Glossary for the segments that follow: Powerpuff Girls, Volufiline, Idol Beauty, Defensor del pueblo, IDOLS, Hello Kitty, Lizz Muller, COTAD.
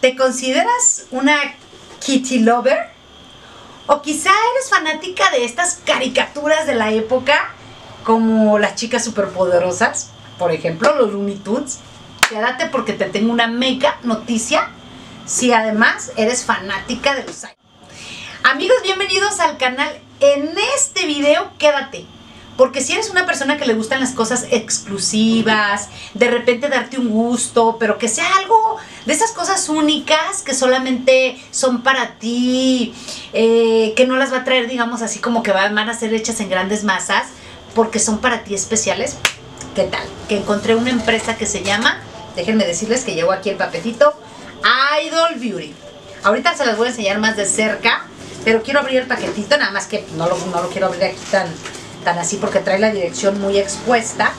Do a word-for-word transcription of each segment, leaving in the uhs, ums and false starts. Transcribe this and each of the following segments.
¿Te consideras una kitty lover? ¿O quizá eres fanática de estas caricaturas de la época, como las chicas superpoderosas, por ejemplo, los Looney Tunes? Quédate porque te tengo una mega noticia si además eres fanática de los Idol. Amigos, bienvenidos al canal. En este video quédate, porque si eres una persona que le gustan las cosas exclusivas, de repente darte un gusto, pero que sea algo de esas cosas únicas que solamente son para ti, eh, que no las va a traer, digamos así, como que van a ser hechas en grandes masas, porque son para ti especiales, ¿qué tal? Que encontré una empresa que se llama, déjenme decirles que llevo aquí el papelito, Idol Beauty. Ahorita se las voy a enseñar más de cerca, pero quiero abrir el paquetito, nada más que no lo, no lo quiero abrir aquí tan... tan así porque trae la dirección muy expuesta,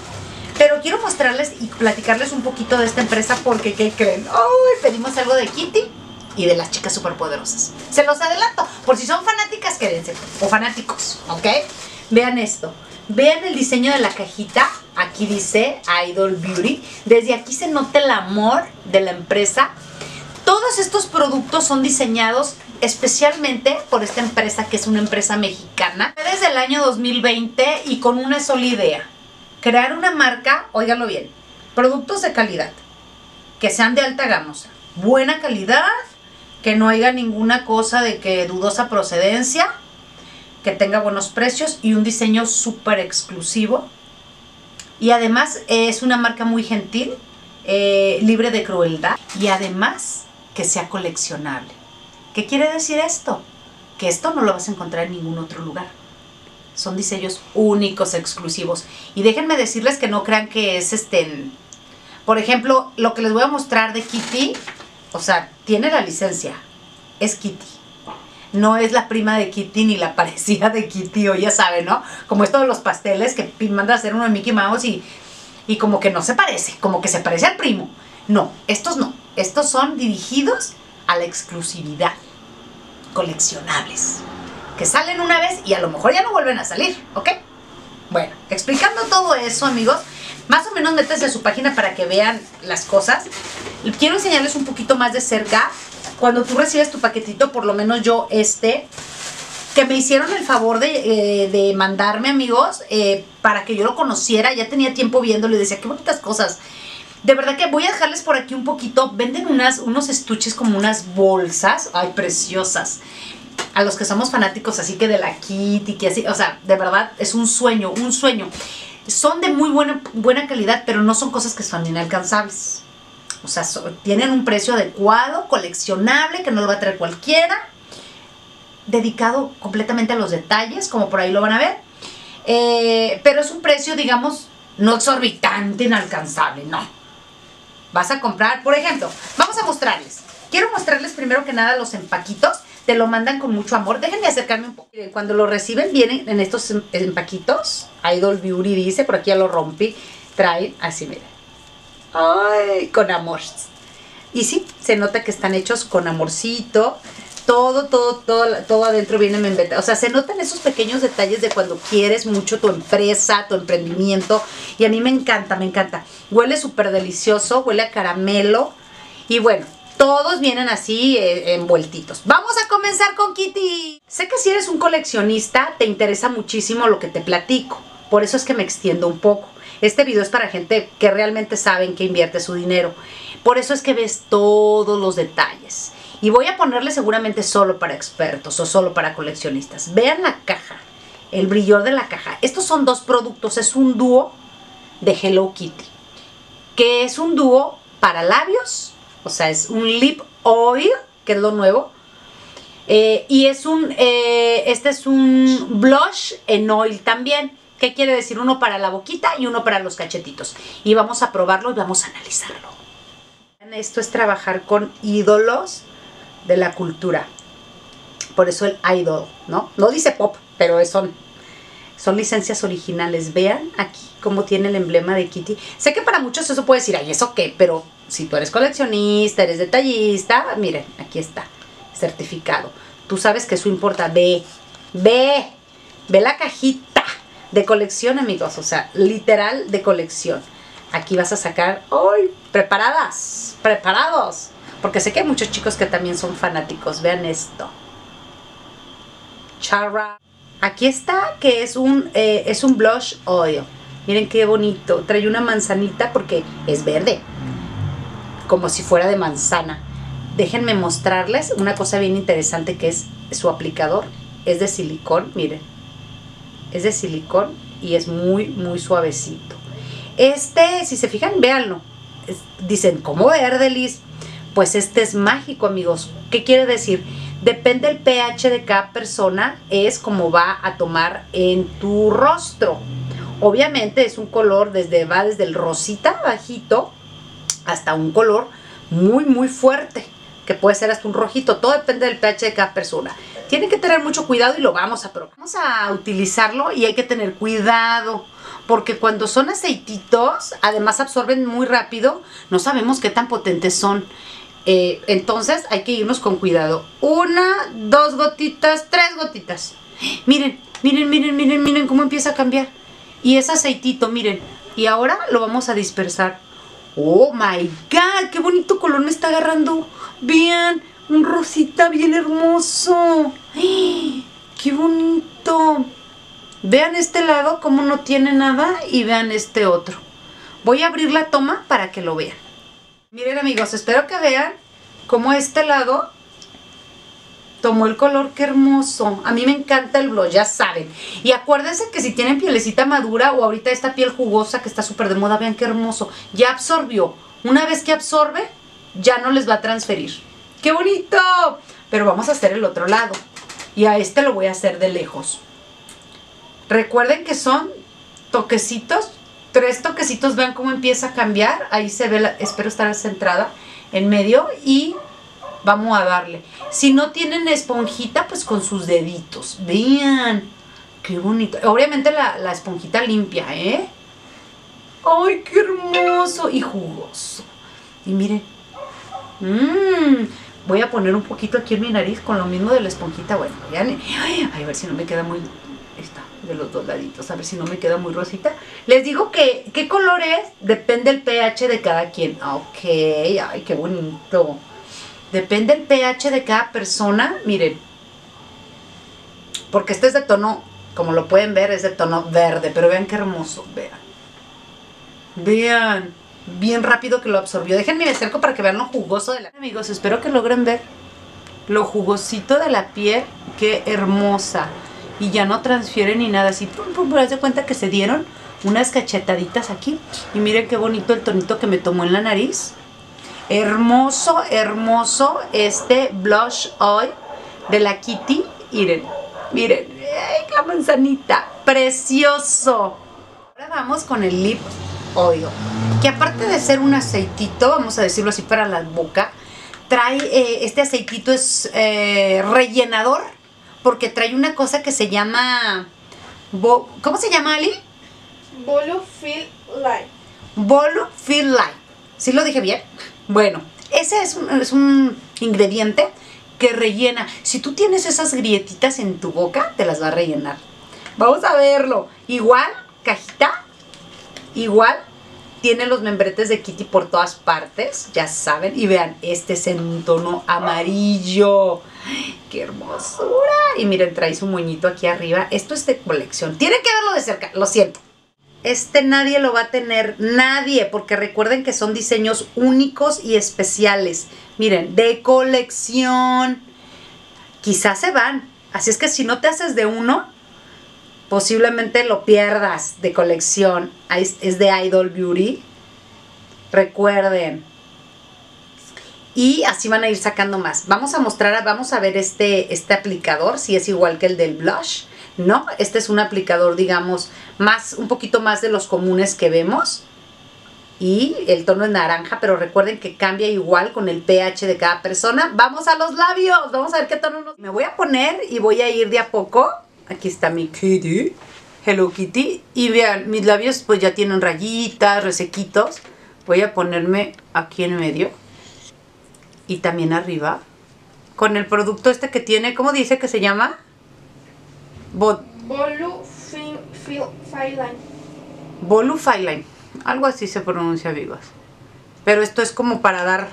pero quiero mostrarles y platicarles un poquito de esta empresa porque ¿qué creen? ¡Oh! Pedimos algo de Kitty y de las chicas superpoderosas. Se los adelanto, por si son fanáticas, quédense, o fanáticos, ¿ok? Vean esto, vean el diseño de la cajita, aquí dice Idol Beauty, desde aquí se nota el amor de la empresa. Todos estos productos son diseñados especialmente por esta empresa, que es una empresa mexicana, desde el año dos mil veinte y con una sola idea: crear una marca, óiganlo bien, productos de calidad, que sean de alta gama, buena calidad, que no haya ninguna cosa de que dudosa procedencia, que tenga buenos precios y un diseño súper exclusivo. Y además es una marca muy gentil, eh, libre de crueldad, y además que sea coleccionable. ¿Qué quiere decir esto? Que esto no lo vas a encontrar en ningún otro lugar. Son diseños únicos, exclusivos. Y déjenme decirles que no crean que es este... Por ejemplo, lo que les voy a mostrar de Kitty, o sea, tiene la licencia. Es Kitty. No es la prima de Kitty ni la parecida de Kitty, o ya saben, ¿no? Como esto de los pasteles que manda a hacer uno de Mickey Mouse y, y como que no se parece, como que se parece al primo. No, estos no. Estos son dirigidos a la exclusividad, coleccionables, que salen una vez y a lo mejor ya no vuelven a salir, ¿ok? Bueno, explicando todo eso, amigos, más o menos métanse a su página para que vean las cosas. Quiero enseñarles un poquito más de cerca. Cuando tú recibes tu paquetito, por lo menos yo este, que me hicieron el favor de, eh, de mandarme, amigos, eh, para que yo lo conociera, ya tenía tiempo viéndolo y decía, qué bonitas cosas. De verdad que voy a dejarles por aquí un poquito. Venden unas, unos estuches como unas bolsas. Ay, preciosas. A los que somos fanáticos así que de la Kitty, que así, o sea, de verdad es un sueño, un sueño. Son de muy buena, buena calidad, pero no son cosas que son inalcanzables. O sea, so, tienen un precio adecuado, coleccionable, que no lo va a traer cualquiera. Dedicado completamente a los detalles, como por ahí lo van a ver. Eh, pero es un precio, digamos, no exorbitante, inalcanzable, no. Vas a comprar, por ejemplo, vamos a mostrarles. Quiero mostrarles primero que nada los empaquitos. Te lo mandan con mucho amor. Déjenme acercarme un poco. Cuando lo reciben vienen en estos empaquitos. Idol Beauty dice, por aquí ya lo rompí. Traen así, miren. Ay, con amor. Y sí, se nota que están hechos con amorcito. Todo, todo, todo, todo adentro viene inventado. O sea, se notan esos pequeños detalles de cuando quieres mucho tu empresa, tu emprendimiento. Y a mí me encanta, me encanta. Huele súper delicioso, huele a caramelo. Y bueno, todos vienen así eh, envueltitos. ¡Vamos a comenzar con Kitty! Sé que si eres un coleccionista, te interesa muchísimo lo que te platico. Por eso es que me extiendo un poco. Este video es para gente que realmente sabe en qué invierte su dinero. Por eso es que ves todos los detalles. Y voy a ponerle seguramente solo para expertos o solo para coleccionistas. Vean la caja, el brillo de la caja. Estos son dos productos, es un dúo de Hello Kitty, que es un dúo para labios, o sea, es un lip oil, que es lo nuevo. Eh, y es un, eh, este es un blush en oil también. ¿Qué quiere decir? Uno para la boquita y uno para los cachetitos. Y vamos a probarlo y vamos a analizarlo. Esto es trabajar con ídolos de la cultura, por eso el idol, ¿no? No dice pop, pero son, son licencias originales. Vean aquí cómo tiene el emblema de Kitty. Sé que para muchos eso puede decir, ay, ¿eso qué? Pero si tú eres coleccionista, eres detallista, miren, aquí está, certificado. Tú sabes que eso importa. Ve, ve, ve la cajita de colección, amigos, o sea, literal de colección. Aquí vas a sacar, ¡ay! Preparadas, preparados. Porque sé que hay muchos chicos que también son fanáticos. Vean esto. Charra. Aquí está, que es un, eh, es un blush oil. Miren qué bonito. Trae una manzanita porque es verde. Como si fuera de manzana. Déjenme mostrarles una cosa bien interesante que es su aplicador. Es de silicón, miren. Es de silicón y es muy, muy suavecito. Este, si se fijan, véanlo. Es, dicen, ¿cómo verde, Liz? Pues este es mágico, amigos. ¿Qué quiere decir? Depende del pH de cada persona, es como va a tomar en tu rostro. Obviamente es un color, desde va desde el rosita bajito hasta un color muy muy fuerte, que puede ser hasta un rojito. Todo depende del pH de cada persona. Tienen que tener mucho cuidado y lo vamos a probar. Vamos a utilizarlo y hay que tener cuidado, porque cuando son aceititos, además absorben muy rápido, no sabemos qué tan potentes son. Eh, entonces hay que irnos con cuidado. Una, dos gotitas, tres gotitas. Miren, miren, miren, miren, miren cómo empieza a cambiar. Y es aceitito, miren. Y ahora lo vamos a dispersar. ¡Oh, my God! ¡Qué bonito color me está agarrando! ¡Vean! Un rosita bien hermoso. ¡Ay, qué bonito! Vean este lado como no tiene nada y vean este otro. Voy a abrir la toma para que lo vean. Miren, amigos, espero que vean cómo este lado tomó el color. ¡Qué hermoso! A mí me encanta el blush, ya saben. Y acuérdense que si tienen pielecita madura o ahorita esta piel jugosa que está súper de moda, vean qué hermoso. Ya absorbió. Una vez que absorbe, ya no les va a transferir. ¡Qué bonito! Pero vamos a hacer el otro lado. Y a este lo voy a hacer de lejos. Recuerden que son toquecitos. Tres toquecitos, vean cómo empieza a cambiar. Ahí se ve, la, espero estar centrada en medio y vamos a darle. Si no tienen esponjita, pues con sus deditos. Vean, qué bonito. Obviamente la, la esponjita limpia, ¿eh? ¡Ay, qué hermoso! Y jugoso. Y miren. Mmm. Voy a poner un poquito aquí en mi nariz con lo mismo de la esponjita. Bueno, vean. Ay, a ver si no me queda muy... Está de los dos laditos, a ver si no me queda muy rosita. Les digo que qué color es, depende el pH de cada quien. Ok, ay, qué bonito. Depende el pH de cada persona, miren. Porque este es de tono, como lo pueden ver, es de tono verde, pero vean qué hermoso, vean. Vean, bien rápido que lo absorbió. Déjenme me acerco para que vean lo jugoso de la... Amigos, espero que logren ver lo jugosito de la piel, qué hermosa. Y ya no transfieren ni nada, así, pum, pum, haz de cuenta que se dieron unas cachetaditas aquí. Y miren qué bonito el tonito que me tomó en la nariz. Hermoso, hermoso este blush oil de la Kitty. Miren, miren, ¡ay, la manzanita! ¡Precioso! Ahora vamos con el lip oil, que aparte de ser un aceitito, vamos a decirlo así para la boca, trae, eh, este aceitito es eh, rellenador. Porque trae una cosa que se llama... Bo, ¿cómo se llama, Ali? Volufiline. Volufiline. ¿Sí lo dije bien? Bueno, ese es un, es un ingrediente que rellena. Si tú tienes esas grietitas en tu boca, te las va a rellenar. Vamos a verlo. Igual, cajita. Igual, tiene los membretes de Kitty por todas partes. Ya saben. Y vean, este es en un tono amarillo. ¡Qué hermosura! Y miren, trae su moñito aquí arriba. Esto es de colección. Tienen que verlo de cerca, lo siento. Este nadie lo va a tener, nadie, porque recuerden que son diseños únicos y especiales. Miren, de colección. Quizás se van. Así es que si no te haces de uno, posiblemente lo pierdas de colección. Es de Idol Beauty. Recuerden. Y así van a ir sacando más. Vamos a mostrar, vamos a ver este, este aplicador, si es igual que el del blush. No, este es un aplicador, digamos, más, un poquito más de los comunes que vemos. Y el tono es naranja, pero recuerden que cambia igual con el pH de cada persona. ¡Vamos a los labios! Vamos a ver qué tono nos... Me voy a poner y voy a ir de a poco. Aquí está mi Kitty, Hello Kitty. Y vean, mis labios pues ya tienen rayitas, resequitos. Voy a ponerme aquí en medio. Y también arriba, con el producto este que tiene, ¿cómo dice que se llama? Bo Volufiline. Volufiline. Algo así se pronuncia, amigos. Pero esto es como para dar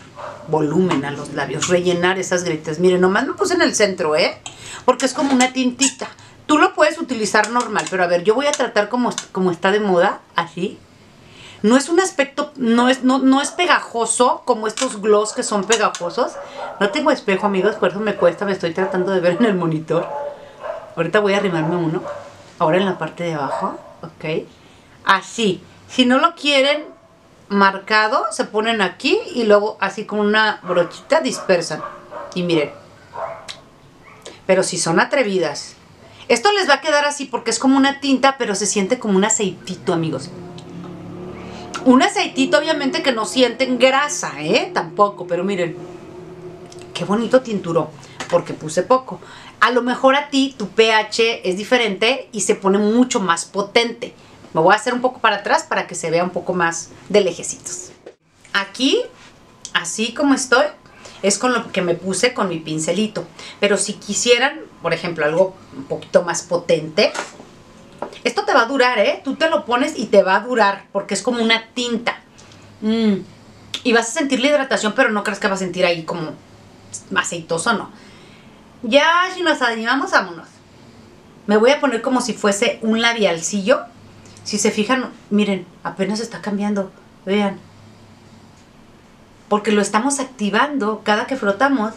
volumen a los labios, rellenar esas grietas. Miren, nomás lo puse en el centro, ¿eh? Porque es como una tintita. Tú lo puedes utilizar normal, pero a ver, yo voy a tratar como, como está de moda, así. No es un aspecto, no es, no, no es pegajoso como estos gloss que son pegajosos. No tengo espejo, amigos, por eso me cuesta, me estoy tratando de ver en el monitor. Ahorita voy a arrimarme uno. Ahora en la parte de abajo, ok. Así, si no lo quieren marcado, se ponen aquí y luego así con una brochita dispersan. Y miren, pero si son atrevidas. Esto les va a quedar así porque es como una tinta, pero se siente como un aceitito, amigos. Un aceitito, obviamente, que no sienten grasa, ¿eh? Tampoco, pero miren. Qué bonito tinturó, porque puse poco. A lo mejor a ti, tu pH es diferente y se pone mucho más potente. Me voy a hacer un poco para atrás para que se vea un poco más de lejecitos. Aquí, así como estoy, es con lo que me puse con mi pincelito. Pero si quisieran, por ejemplo, algo un poquito más potente... Esto te va a durar, ¿eh? Tú te lo pones y te va a durar porque es como una tinta. Mm. Y vas a sentir la hidratación, pero no creas que vas a sentir ahí como aceitoso, no. Ya, si nos animamos, vámonos. Me voy a poner como si fuese un labialcillo. Si se fijan, miren, apenas está cambiando. Vean. Porque lo estamos activando cada que frotamos.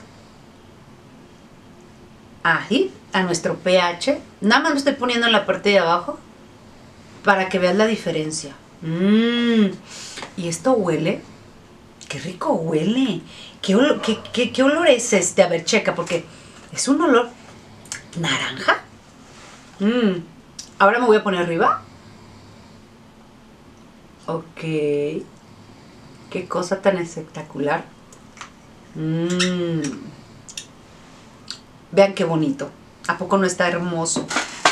Ahí. A nuestro pH. Nada más me estoy poniendo en la parte de abajo para que veas la diferencia. Mmm. Y esto huele. Qué rico huele. ¿Qué olor, qué, qué, qué olor es este? A ver, checa, porque es un olor naranja. Mmm. Ahora me voy a poner arriba. Ok. Qué cosa tan espectacular. Mmm. Vean qué bonito. ¿A poco no está hermoso?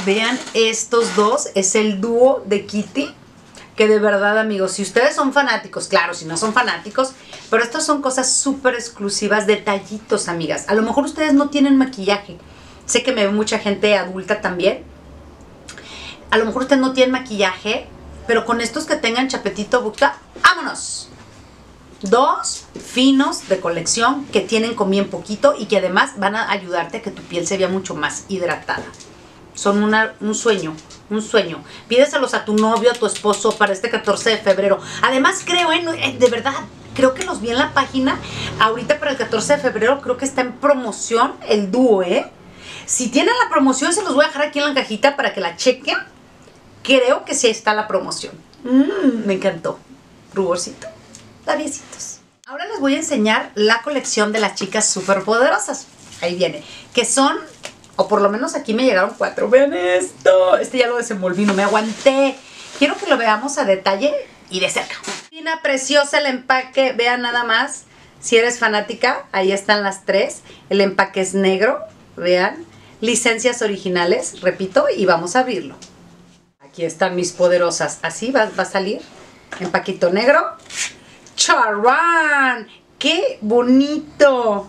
Vean estos dos, es el dúo de Kitty, que de verdad, amigos, si ustedes son fanáticos, claro, si no son fanáticos, pero estas son cosas súper exclusivas, detallitos, amigas. A lo mejor ustedes no tienen maquillaje, sé que me ve mucha gente adulta también, a lo mejor ustedes no tienen maquillaje, pero con estos que tengan chapetito, bucta, ¡vámonos! Dos finos de colección que tienen con bien poquito y que además van a ayudarte a que tu piel se vea mucho más hidratada. Son una, un sueño, un sueño. Pídeselos a tu novio, a tu esposo para este catorce de febrero. Además creo, ¿eh? De verdad, creo que los vi en la página. Ahorita para el catorce de febrero creo que está en promoción el dúo, ¿eh? Si tienen la promoción se los voy a dejar aquí en la cajita para que la chequen. Creo que sí está la promoción. Mm, me encantó. Ruborcito. Labiecitos. Ahora les voy a enseñar la colección de las chicas superpoderosas. Ahí viene. Que son, o por lo menos aquí me llegaron cuatro. Vean esto. Este ya lo desenvolví, no me aguanté. Quiero que lo veamos a detalle y de cerca. Fina, preciosa el empaque. Vean nada más. Si eres fanática, ahí están las tres. El empaque es negro. Vean. Licencias originales. Repito, y vamos a abrirlo. Aquí están mis poderosas. Así va, va a salir. Empaquito negro. ¡Charán! ¡Qué bonito!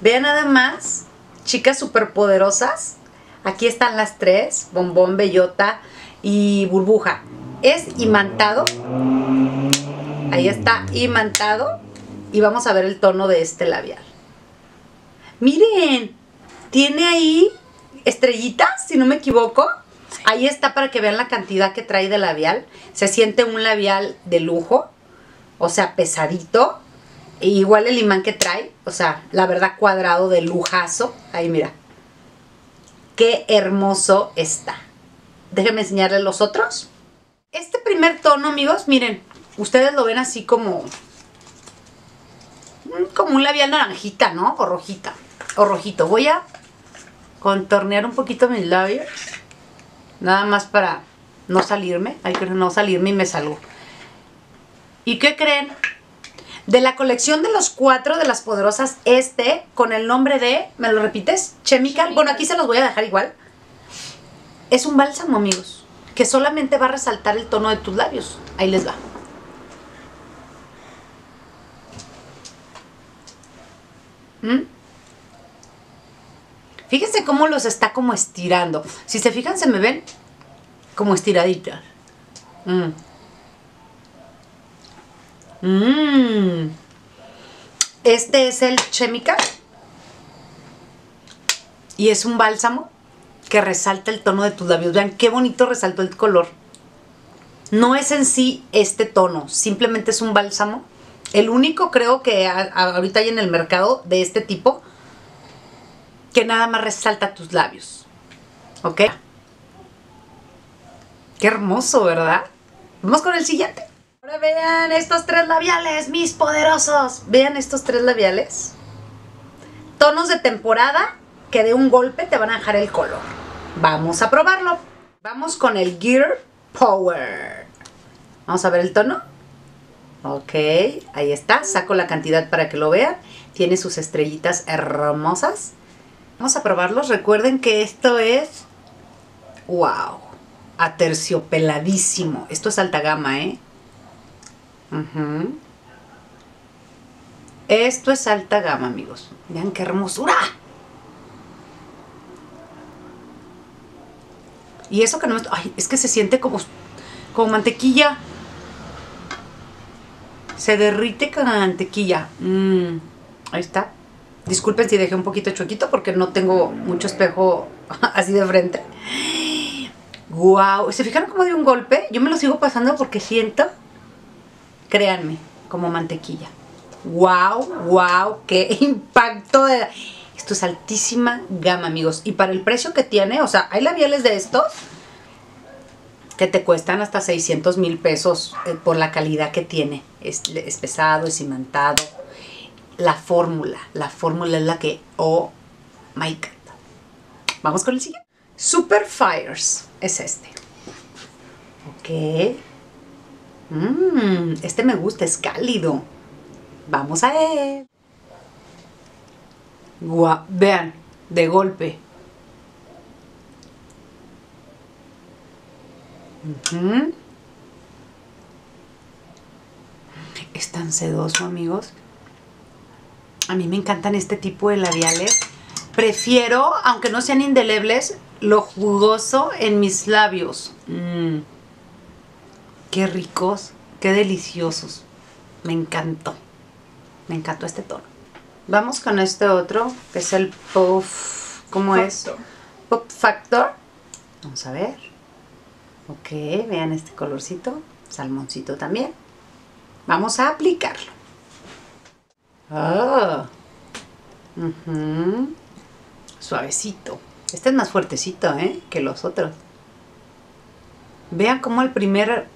Vean nada más, chicas superpoderosas. Aquí están las tres, Bombón, Bellota y Burbuja. Es imantado. Ahí está, imantado. Y vamos a ver el tono de este labial. Miren, tiene ahí estrellitas, si no me equivoco. Ahí está para que vean la cantidad que trae de labial. Se siente un labial de lujo. O sea, pesadito. E igual el imán que trae. O sea, la verdad, cuadrado de lujazo. Ahí, mira. Qué hermoso está. Déjenme enseñarles los otros. Este primer tono, amigos, miren. Ustedes lo ven así como... Como un labial naranjita, ¿no? O rojita. O rojito. Voy a contornear un poquito mis labios. Nada más para no salirme. Hay que no salirme y me salgo. ¿Y qué creen? De la colección de los cuatro de las poderosas, este, con el nombre de, ¿me lo repites? Chemical. Bueno, aquí se los voy a dejar igual. Es un bálsamo, amigos, que solamente va a resaltar el tono de tus labios. Ahí les va. ¿Mm? Fíjense cómo los está como estirando. Si se fijan, se me ven como estiraditas. Mmm. Mmm. Este es el Chemical. Y es un bálsamo que resalta el tono de tus labios. Vean qué bonito resaltó el color. No es en sí este tono, simplemente es un bálsamo. El único, creo, que a, a, ahorita hay en el mercado de este tipo, que nada más resalta tus labios. ¿Ok? Qué hermoso, ¿verdad? Vamos con el siguiente. Ahora vean estos tres labiales, mis poderosos. Vean estos tres labiales. Tonos de temporada que de un golpe te van a dejar el color. Vamos a probarlo. Vamos con el Gear Power. Vamos a ver el tono. Ok, ahí está. Saco la cantidad para que lo vean. Tiene sus estrellitas hermosas. Vamos a probarlos. Recuerden que esto es... ¡Wow! Aterciopeladísimo. Esto es alta gama, ¿eh? Uh-huh. Esto es alta gama, amigos. Vean qué hermosura. Y eso que no... Ay, es que se siente como, como mantequilla. Se derrite con la mantequilla. Mm, ahí está. Disculpen si dejé un poquito chuequito porque no tengo mucho espejo así de frente. ¡Wow! ¿Se fijaron cómo de un golpe? Yo me lo sigo pasando porque siento, créanme, como mantequilla. ¡Wow! ¡Wow! ¡Qué impacto! De... Esto es altísima gama, amigos. Y para el precio que tiene, o sea, hay labiales de estos que te cuestan hasta seiscientos mil pesos por la calidad que tiene. Es, es pesado, es imantado. La fórmula, la fórmula es la que... ¡Oh, my God! Vamos con el siguiente. Super Fires es este. Ok. Mmm, este me gusta, es cálido. Vamos a ver. Guau, vean, de golpe. Uh-huh. Es tan sedoso, amigos. A mí me encantan este tipo de labiales. Prefiero, aunque no sean indelebles, lo jugoso en mis labios. Mm. Qué ricos, qué deliciosos. Me encantó. Me encantó este tono. Vamos con este otro, que es el Puff... ¿Cómo es? Pop Factor. Vamos a ver. Ok, vean este colorcito, salmoncito también. Vamos a aplicarlo. Oh. Uh-huh. Suavecito. Este es más fuertecito, ¿eh? Que los otros. Vean cómo al primer...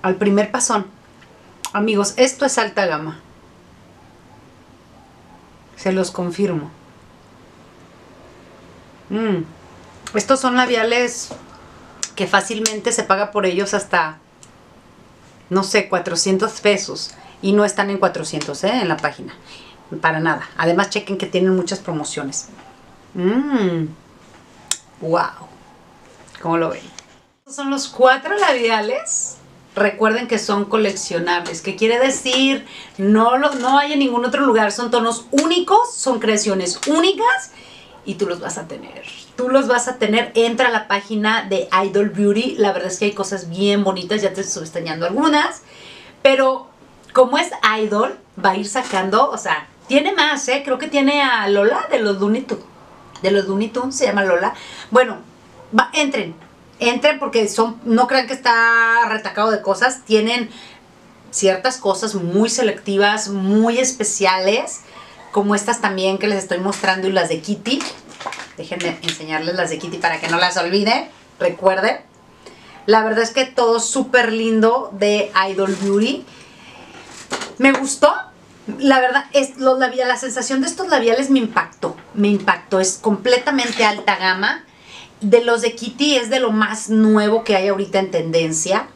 Al primer pasón. Amigos, esto es alta gama. Se los confirmo. Mm. Estos son labiales... que fácilmente se paga por ellos hasta, no sé, cuatrocientos pesos. Y no están en cuatrocientos, ¿eh? En la página. Para nada. Además, chequen que tienen muchas promociones. Mmm. Wow. ¿Cómo lo ven? Estos son los cuatro labiales. Recuerden que son coleccionables. ¿Qué quiere decir? No, los, no hay en ningún otro lugar. Son tonos únicos, son creaciones únicas. Y tú los vas a tener. Tú los vas a tener. Entra a la página de Idol Beauty. La verdad es que hay cosas bien bonitas. Ya te estoy enseñando algunas. Pero como es Idol, va a ir sacando. O sea, tiene más, ¿eh? Creo que tiene a Lola de los Looney Tunes. De los Looney Tunes, se llama Lola. Bueno, va, entren. Entren porque son, no crean que está retacado de cosas. Tienen ciertas cosas muy selectivas, muy especiales. Como estas también que les estoy mostrando y las de Kitty. Déjenme enseñarles las de Kitty para que no las olviden. Recuerden. La verdad es que todo súper lindo de Idol Beauty. Me gustó. La verdad, es, los labiales, la sensación de estos labiales me impactó. Me impactó. Es completamente alta gama. De los de Kitty es de lo más nuevo que hay ahorita en tendencia.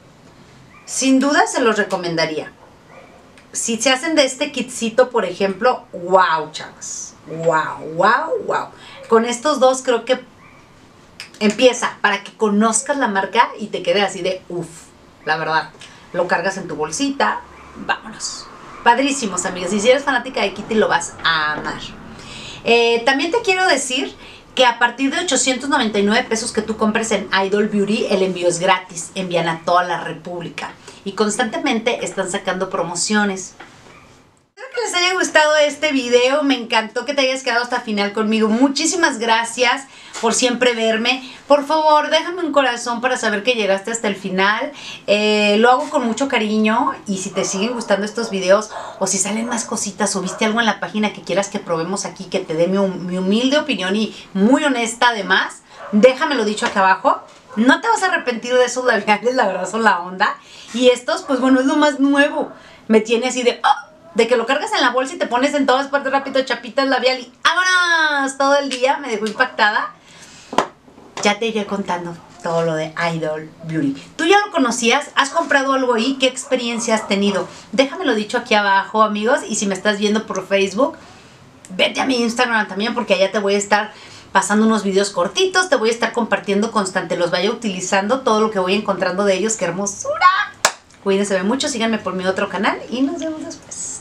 Sin duda se los recomendaría. Si se hacen de este kitcito, por ejemplo, wow, chavas. Wow, wow, wow. Con estos dos creo que empieza para que conozcas la marca y te quede así de uff, la verdad. Lo cargas en tu bolsita, vámonos. Padrísimos, amigos. Y si eres fanática de Kitty, lo vas a amar. Eh, también te quiero decir que a partir de ochocientos noventa y nueve pesos que tú compres en Idol Beauty, el envío es gratis. Envían a toda la república. y constantemente están sacando promociones. Espero que les haya gustado este video, me encantó que te hayas quedado hasta el final conmigo. Muchísimas gracias por siempre verme. Por favor, déjame un corazón para saber que llegaste hasta el final. Eh, lo hago con mucho cariño y si te siguen gustando estos videos o si salen más cositas o viste algo en la página que quieras que probemos aquí, que te dé mi, mi humilde opinión y muy honesta además, déjamelo dicho acá abajo. No te vas a arrepentir de esos labiales, la verdad son la onda. Y estos, pues bueno, es lo más nuevo. Me tiene así de... ¡Oh! De que lo cargas en la bolsa y te pones en todas partes rápido, chapitas, labial y ¡vámonos! Todo el día me dejó impactada. Ya te iré contando todo lo de Idol Beauty. ¿Tú ya lo conocías? ¿Has comprado algo ahí? ¿Qué experiencia has tenido? Déjamelo dicho aquí abajo, amigos. Y si me estás viendo por Facebook, vete a mi Instagram también porque allá te voy a estar pasando unos videos cortitos. Te voy a estar compartiendo constante. Los vaya utilizando todo lo que voy encontrando de ellos. ¡Qué hermosura! Cuídense mucho, síganme por mi otro canal y nos vemos después.